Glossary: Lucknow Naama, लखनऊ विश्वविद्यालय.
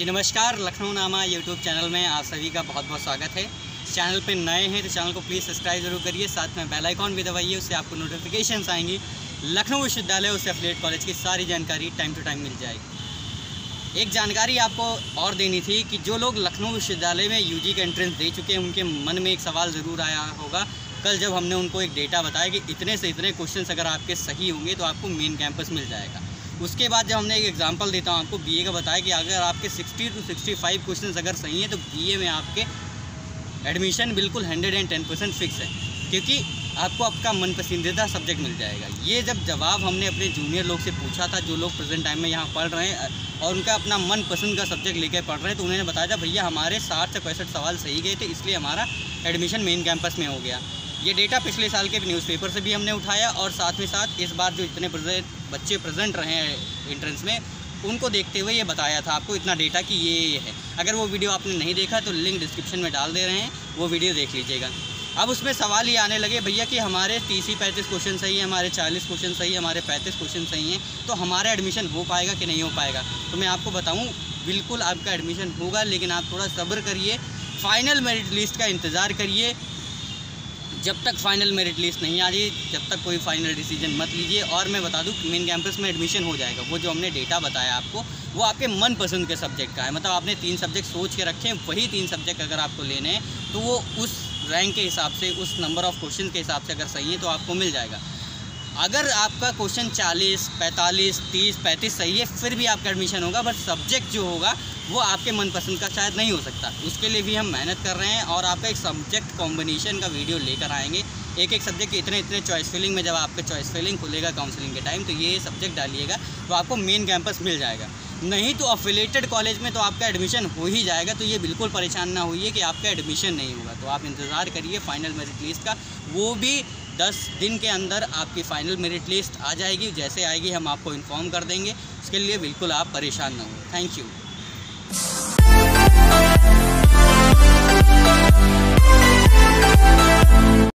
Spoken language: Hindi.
जी नमस्कार। लखनऊ नामा यूट्यूब चैनल में आप सभी का बहुत बहुत स्वागत है। चैनल पे नए हैं तो चैनल को प्लीज़ सब्सक्राइब जरूर करिए, साथ में बेल आइकॉन भी दबाइए, उससे आपको नोटिफिकेशंस आएंगी। लखनऊ विश्वविद्यालय उससे अफिलिएट कॉलेज की सारी जानकारी टाइम टू टाइम मिल जाएगी। एक जानकारी आपको और देनी थी कि जो लोग लखनऊ विश्वविद्यालय में यूजी का एंट्रेंस दे चुके हैं, उनके मन में एक सवाल ज़रूर आया होगा कल जब हमने उनको एक डेटा बताया कि इतने से इतने क्वेश्चन अगर आपके सही होंगे तो आपको मेन कैंपस मिल जाएगा। उसके बाद जब हमने एक एग्जांपल देता हूँ आपको बीए का बताया कि अगर आपके 60 से 65 क्वेश्चंस अगर सही हैं तो बीए में आपके एडमिशन बिल्कुल 110% फिक्स है, क्योंकि आपको आपका मन पसंदीदा सब्जेक्ट मिल जाएगा। ये जब जवाब हमने अपने जूनियर लोग से पूछा था जो लोग प्रेजेंट टाइम में यहाँ पढ़ रहे हैं और उनका अपना मनपसंद का सब्जेक्ट लेकर पढ़ रहे हैं, तो उन्होंने बताया था भैया हमारे 60 से 65 सवाल सही गए थे, इसलिए हमारा एडमिशन मेन कैंपस में हो गया। ये डेटा पिछले साल के न्यूज़पेपर से भी हमने उठाया और साथ में साथ इस बार जो इतने बच्चे प्रेजेंट रहे हैं एंट्रेंस में, उनको देखते हुए ये बताया था आपको इतना डेटा कि ये है। अगर वो वीडियो आपने नहीं देखा तो लिंक डिस्क्रिप्शन में डाल दे रहे हैं, वो वीडियो देख लीजिएगा। अब उसमें सवाल ये आने लगे भैया कि हमारे 30 से 35 क्वेश्चन सही है, हमारे 40 क्वेश्चन सही है, हमारे 35 क्वेश्चन सही हैं, तो हमारा एडमिशन हो पाएगा कि नहीं हो पाएगा। तो मैं आपको बताऊँ बिल्कुल आपका एडमिशन होगा, लेकिन आप थोड़ा सब्र करिए, फाइनल मेरिट लिस्ट का इंतज़ार करिए। जब तक फाइनल मेरिट लिस्ट नहीं आ रही जब तक कोई फाइनल डिसीजन मत लीजिए। और मैं बता दूं मेन कैंपस में एडमिशन हो जाएगा। वो जो हमने डेटा बताया आपको वो आपके मनपसंद के सब्जेक्ट का है, मतलब आपने 3 सब्जेक्ट सोच के रखे हैं, वही 3 सब्जेक्ट अगर आपको लेने हैं तो वो उस रैंक के हिसाब से, उस नंबर ऑफ क्वेश्चन के हिसाब से अगर सही है तो आपको मिल जाएगा। अगर आपका क्वेश्चन 40, 45, 30, 35 सही है फिर भी आपका एडमिशन होगा, बट सब्जेक्ट जो होगा वो आपके मनपसंद का शायद नहीं हो सकता। उसके लिए भी हम मेहनत कर रहे हैं और आपका एक सब्जेक्ट कॉम्बिनेशन का वीडियो लेकर आएंगे। एक एक सब्जेक्ट इतने चॉइस फिलिंग में, जब आपका चॉइस फिलिंग खुलेगा काउंसलिंग के टाइम तो ये सब्जेक्ट डालिएगा तो आपको मेन कैंपस मिल जाएगा। नहीं तो अफिलेटेड कॉलेज में तो आपका एडमिशन हो ही जाएगा, तो ये बिल्कुल परेशान ना होइए कि आपका एडमिशन नहीं होगा। तो आप इंतज़ार करिए फाइनल मेरिट लिस्ट का, वो भी 10 दिन के अंदर आपकी फ़ाइनल मेरिट लिस्ट आ जाएगी। जैसे आएगी हम आपको इन्फॉर्म कर देंगे, उसके लिए बिल्कुल आप परेशान ना हो। Thank you.